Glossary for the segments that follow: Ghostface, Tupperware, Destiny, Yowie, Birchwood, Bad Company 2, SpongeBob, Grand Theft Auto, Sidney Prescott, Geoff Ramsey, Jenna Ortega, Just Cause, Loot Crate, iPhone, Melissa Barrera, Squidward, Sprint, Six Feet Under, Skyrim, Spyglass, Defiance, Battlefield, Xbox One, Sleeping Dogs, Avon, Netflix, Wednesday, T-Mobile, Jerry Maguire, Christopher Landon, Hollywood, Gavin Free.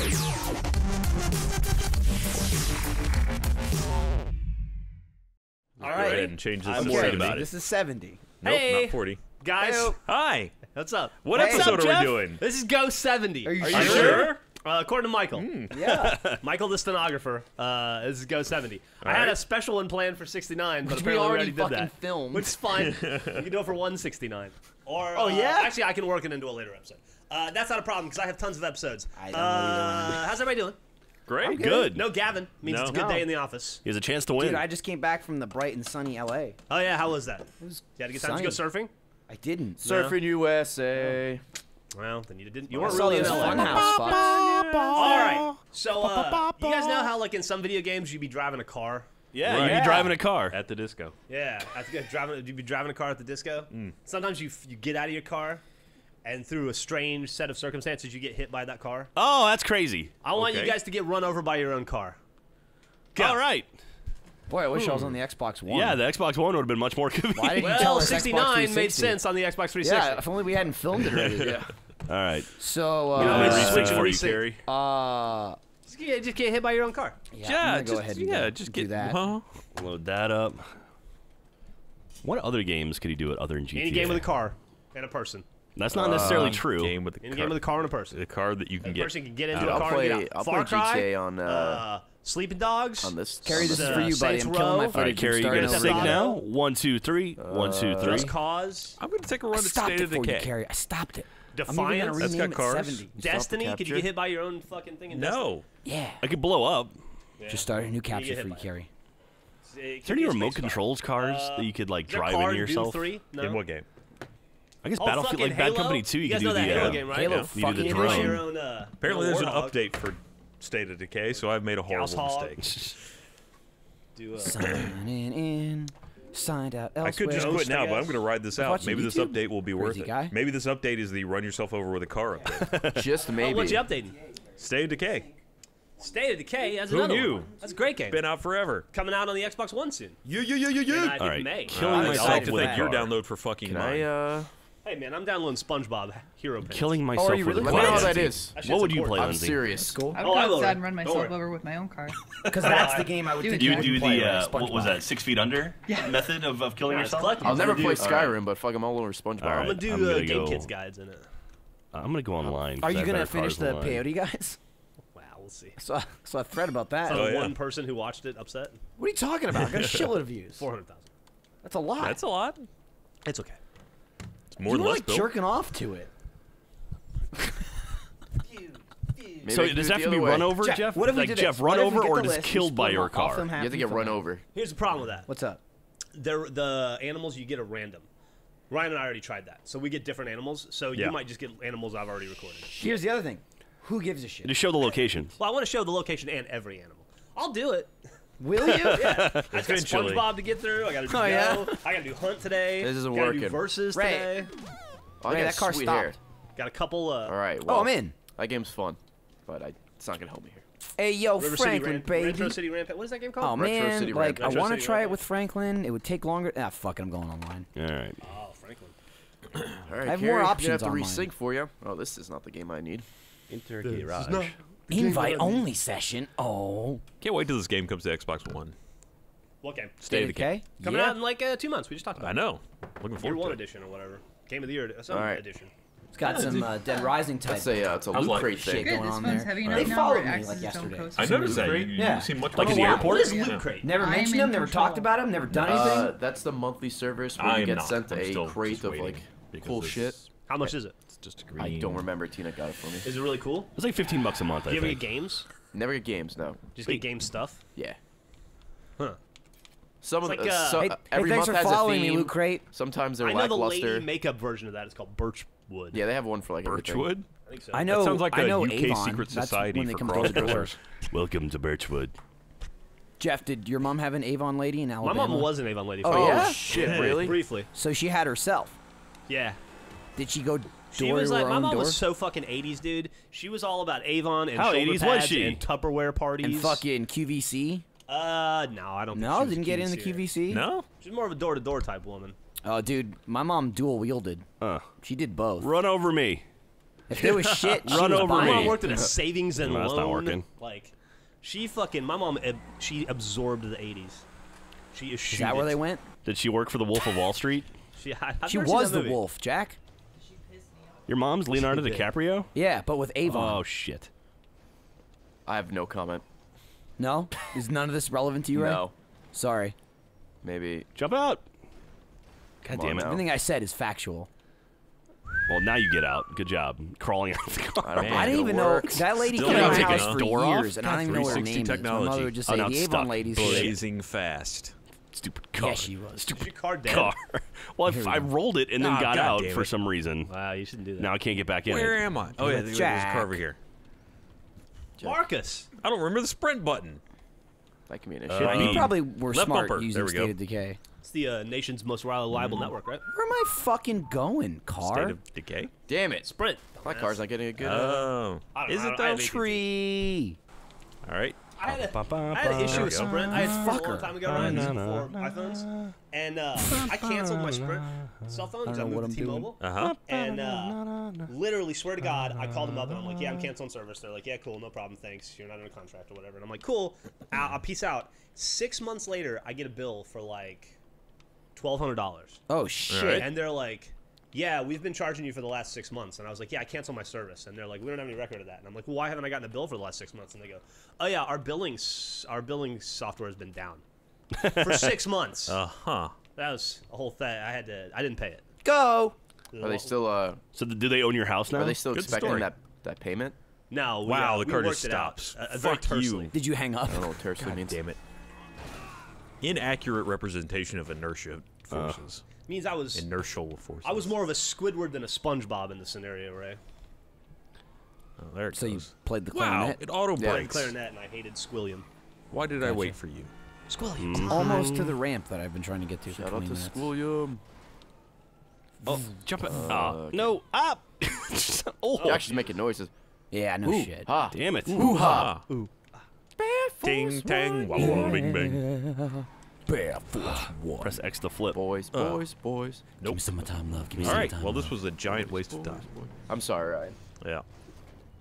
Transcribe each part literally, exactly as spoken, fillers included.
All right. Go ahead and change this I'm to worried about it. This is seventy. Nope, hey. Not forty. Guys. Hey. Hi. What's up? What hey. episode up, are Geoff? we doing? This is Go seventy. Are you, are you sure? sure? Uh, according to Michael. Mm. Yeah. Michael the stenographer. Uh, this is Go seventy. All I right. had a special one planned for sixty-nine, but Which apparently we already, we already did that. Filmed. Which is fine. You can do it for one sixty-nine. Or, oh, uh, yeah? Actually, I can work it into a later episode. Uh, that's not a problem, because I have tons of episodes. I don't uh, know how's everybody doing? Great. I'm good. good. No Gavin. Means no. it's a good no. day in the office. He has a chance to win. Dude, I just came back from the bright and sunny L A. Oh, yeah? How was that? It was you had a good time to go surfing? I didn't. Surfing no. U S A. No. Well, then you didn't. You weren't really in L A. All right. So, uh, you guys know how, like, in some video games, you'd be driving a car? Yeah, right. you'd yeah. be driving a car. At the disco. Yeah. Driving, you'd be driving a car at the disco. Mm. Sometimes you, you get out of your car, and through a strange set of circumstances, you get hit by that car. Oh, that's crazy. I want okay. you guys to get run over by your own car. Go. All right. Boy, I wish hmm. I was on the Xbox One. Yeah, the Xbox One would have been much more convenient. Why did well, you tell us sixty-nine made sense on the Xbox three sixty. Yeah, if only we hadn't filmed it already. yeah. All right. So, uh... You know, uh switch for you, Carrie. Uh... Just get, just get hit by your own car. Yeah, yeah I'm just, go ahead and yeah, go, just do get, that. Uh, load that up. What other games could he do at other than G T A? Any game with a car and a person. That's not necessarily uh, true. Game with the In car. game with a car and a person. The car that you can a get. A person can get into Dude, a I'll car play, and get out. I'll Far play Cry, G T A on... Uh, uh, Sleeping Dogs. On this. Carrie, this uh, is for you, buddy. I'm killing my footage. All right, Carrie, you're going to sing now. One, two, three. Uh, One, two, three. Just Cause. I'm going to take a run at State of Decay. Carrie. I stopped it. Defiance. That's got cars. Destiny. Could you get hit by your own fucking thing in Destiny? No. Yeah. I could blow up. Yeah. Just start a new capture for you, Carrie. Is there any remote controls cars that you could, like, drive into yourself? In what game? I guess oh, Battlefield, like Halo? Bad Company two, you, you can do the Halo uh, game, right? Halo yeah. You do the drone. Your own, uh, Apparently there's an update for State of Decay, so I've made a horrible House mistake. do, uh, Sign in, signed out elsewhere. I could just quit now, but I'm going to ride this out. Maybe YouTube? This update will be worth Crazy it. Guy? Maybe this update is the run yourself over with a car update. Just maybe. Oh, what's you updating? State of Decay. State of Decay, that's Who another knew? One. That's a great game. Been out forever. Coming out on the Xbox One soon. You, you, you, you, you. I think May. Killing myself to thank your download for fucking mine. Hey man, I'm downloading SpongeBob Hero Pins. Killing myself oh, with really? What I don't know what that is. What would you play, Lindsay? I'm serious. Cool. I would go outside and run myself over with my own car. Because that's the game I would think you would do the, uh, what was that, Six Feet Under yeah. method of, of killing yeah, yourself? I'll never play Skyrim, right. but fuck, I'm all over SpongeBob. Right. I'm going to do the uh, Game Kids guides in it. Uh, I'm going to go online. Are you going to finish the peyote guys? Wow, we'll see. I saw a thread about that. Saw one person who watched it upset? What are you talking about? I got a shitload of views. four hundred thousand. That's a lot. That's a lot. It's okay. More you than like built. Jerking off to it. Maybe so does that have to be way. Run over, Geoff? Geoff? What if like we did Geoff run over or just killed by your car? You have to get run over. Here's the problem with that. What's up? They're, the animals you get are random. Ryan and I already tried that. So we get different animals. So yeah. you might just get animals I've already recorded. Here's the other thing. Who gives a shit? Just show the location. Well, I want to show the location and every animal. I'll do it. Will you? Yeah. I got SpongeBob to get through. I got to do oh, yeah. I got to do Hunt today. This isn't working. I got to do Versus Ray. Today. Oh, okay, that car stopped. Hair. Got a couple uh All right. Well, oh, I'm in. That game's fun, but I, it's not going to help me here. Hey, yo, River Franklin, City baby. Retro City Rampage. What is that game called? Oh, man. Retro City like, Rampage. I want to try Rampage. It with Franklin. It would take longer. Ah, fuck it. I'm going online. All right. Oh, Franklin. All right, I have Carrie, more options have to online. Resync for you. Oh, this is not the game I need. Enter Garage. No. Invite only session. Oh. Can't wait till this game comes to Xbox One. What game? State of Decay. Coming yeah. out in like uh, two months. We just talked about it. I know. Looking forward Year to one it. Edition or whatever. Game of the Year some right. edition. It's got yeah, some uh, Dead Rising type. That's a, yeah, it's a Loot Crate shit going on there. Heavy right. They followed me like yesterday. I noticed that. You, you yeah. seem much like at the airport. What is Loot Crate? Never mentioned them. Never talked about them. Never done anything. That's the monthly service where you get sent a crate of like cool shit. How much is it? Just green. I don't remember. Tina got it for me. Is it really cool? It's like fifteen bucks a month. Do you I ever think. Get games? Never get games. No. Just Wait. Get game stuff. Yeah. Huh. Some it's of like, uh, so, hey, every hey, month has a theme. Me, Loot Crate. Sometimes they're I know lackluster. The lady makeup version of that is called Birchwood. Yeah, they have one for like Birchwood. I think so. I know. That sounds like I know a U K Avon. Secret That's society for crossdressers. Welcome to Birchwood. Geoff, did your mom have an Avon lady in Alabama? My mom was an Avon lady. For oh yeah? Shit, really? Briefly. So she had herself. Yeah. Did she go? She was like, my mom door? Was so fucking eighties, dude. She was all about Avon and How shoulder eighties pads was she? And Tupperware parties. And fucking Q V C? Uh, no, I don't think No, didn't get in the Q V C? No? She's more of a door-to-door -door type woman. Oh, uh, dude, my mom dual-wielded. Uh, she did both. Run over me. If there was shit, she run was over. My mom worked at a savings and no, loan. That's not working. Like, she fucking. My mom, she absorbed the eighties. She is. Is that where they went? Did she work for the Wolf of Wall Street? she I, she was the wolf, Jack. She pissed me off. Your mom's Leonardo DiCaprio? Yeah, but with Avon. Oh shit. I have no comment. No? Is none of this relevant to you, Ray? No. Sorry. Maybe. Jump out. God damn it. Everything I said is factual. Well, now you get out. Good job. Crawling out of the car. I, don't Man, I didn't even work. know. That lady Still came out of the house for door years, off? and God, I don't even know what her name technology. is. My mother would just say, oh, the Avon lady's blazing fast. Stupid car. Yeah, she was. Stupid was car, dead? car. Well, I, I rolled it and then oh, got God out for some reason. Wow, you shouldn't do that. Now I can't get back in. Where am I? Oh, yeah, there's a car over here. Jack. Marcus! I don't remember the sprint button. That can be an issue. Uh, you um, probably were smart bumper. using State of Decay. It's the uh, nation's most reliable mm. network, right? Where am I fucking going, car? State of Decay? Damn it, Sprint! My yes. car's not getting a good... Oh. Uh, is it though? Tree! Alright. I had, a, I had an issue with Sprint. I had Sprint a long time ago when I was using four iPhones. And uh, I canceled my Sprint cell phone because I, I moved to T-Mobile. Uh-huh. And uh, literally, swear to God, I called them up and I'm like, yeah, I'm canceling service. They're like, yeah, cool, no problem, thanks. You're not in a contract or whatever. And I'm like, cool, I'll peace out. Six months later, I get a bill for like twelve hundred dollars. Oh, shit. Right. And they're like, yeah, we've been charging you for the last six months. And I was like, yeah, I canceled my service. And they're like, we don't have any record of that. And I'm like, well, why haven't I gotten a bill for the last six months? And they go, oh, yeah, our billing, our billing software has been down for six months. Uh-huh. That was a whole thing. I had to, I didn't pay it. Go! Are they still, uh... So do they own your house now? Are they still Good expecting story. that that payment? No. We, wow, uh, the car just stops. Uh, Fuck you. Did you hang up? I don't know what tersely means. Damn it. Inaccurate representation of inertia forces. Uh. Means I was inertial forces. I was more of a Squidward than a SpongeBob in the scenario, Ray. Oh, there it so goes. you played the clarinet. Wow, it auto breaks. Yeah, I played clarinet and I hated Squilliam. Why did gotcha. I wait for you? Squilliam. Mm. Almost to the ramp that I've been trying to get to. Shout for out to Squilliam. Oh, jump it! Uh, uh, no, up! oh, you're actually making noises. Yeah, no Ooh, shit. Ha. Damn it! Ooh ha! Ooh. Ding tang! Wow! Bing bing! Bear force one. Press X to flip. Boys, boys, uh, boys. Nope. Give me some more time, love. Give me All some right. time. Well, this was a giant boys, waste boys, of time. Boys. I'm sorry, Ryan. Yeah.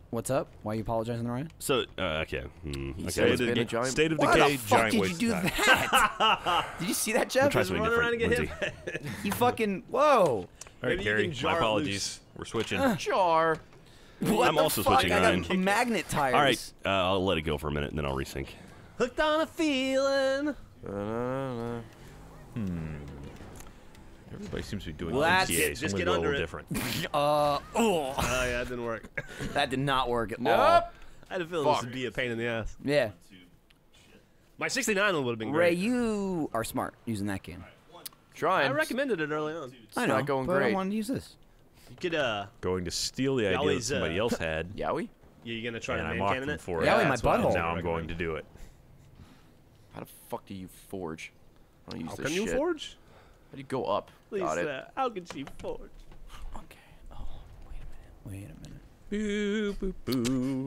What's up? Why are you apologizing, Ryan? So, uh, okay. Hmm. Okay. State of, a giant... State of Decay. Why the fuck giant did you do that? Did you see that, Jeff? Try something different, Lindsay. You fucking whoa. All right, Gary. My apologies. Loose. We're switching. Uh, jar. What I'm the also fuck? switching. I got Ryan. magnet tires. All right. Uh, I'll let it go for a minute and then I'll resync. Hooked on a feeling. Hmm. Everybody seems to be doing M C A, so I'm gonna go a little different. uh, oh. Uh, yeah, that didn't work. That did not work at nope. all. I had a feeling this would be a pain in the ass. Yeah. My sixty-nine would have been great. Ray, you are smart using that game. Trying. I recommended it early on. It's I know, not going but great. I wanted to use this. You could, uh... Going to steal the idea that somebody uh, else had. Yowie? Yeah, you're gonna try and to I'm mocked them for it. Yowie, my butthole. Now I'm going to do it. How the fuck do you forge? I don't use How this can shit. you forge? How do you go up? Lisa, Got it. how can she forge? Okay. Oh, wait a minute. Wait a minute. Boo, boo,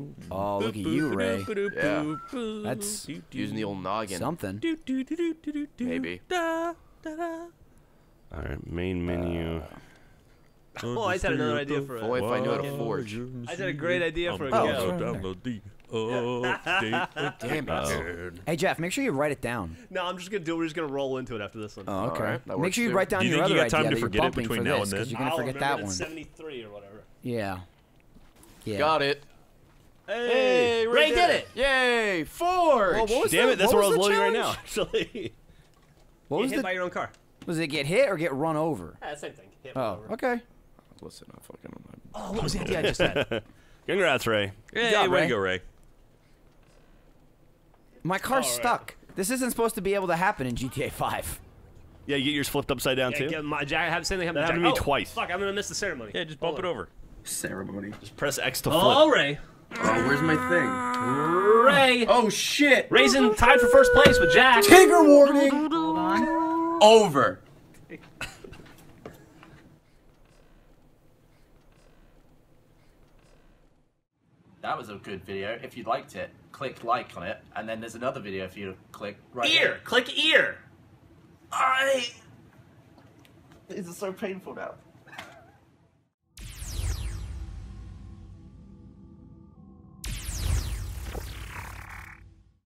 boo. Oh, look at you, Ray. Yeah. That's using the old noggin. Something. Maybe. All right, main menu. Uh, oh, I just had another idea for it. Oh, if I knew how to forge. I had a great idea for a oh, game. Oh, damn it. Hey, Jeff, make sure you write it down. No, I'm just going to do it. We're just going to roll into it after this one. Oh, okay. Right, make works, sure you too. write down you your other you idea that you're bumping for this, because you're going to forget that one. seventy-three or whatever. Yeah. Yeah. Got it. Hey, hey Ray, Ray did, did it. it. Yay, forge. Well, what was damn the, it, that's where I was loading right now, actually. What was get hit the, by your own car. Was it get hit or get run over? Yeah, same thing. Hit oh, over. okay. Listen, I fucking don't know. Oh, what was the idea I just had? Congrats, Ray. Yeah, way to go, Ray. My car's oh, stuck. Right. This isn't supposed to be able to happen in G T A five. Yeah, you get yours flipped upside down, yeah, too? My, I have the same thing happened to me oh, twice. Fuck, I'm gonna miss the ceremony. Yeah, just bump Hold it on. over. Ceremony. Just press X to flip. Oh, Ray. Oh, where's my thing? Ray. Oh, shit. Ray's in tied for first place with Jack. Trigger warning. Hold on. Over. That was a good video. If you liked it, click like on it, and then there's another video for you to click right Ear! Here. Click ear! I... This is so painful now.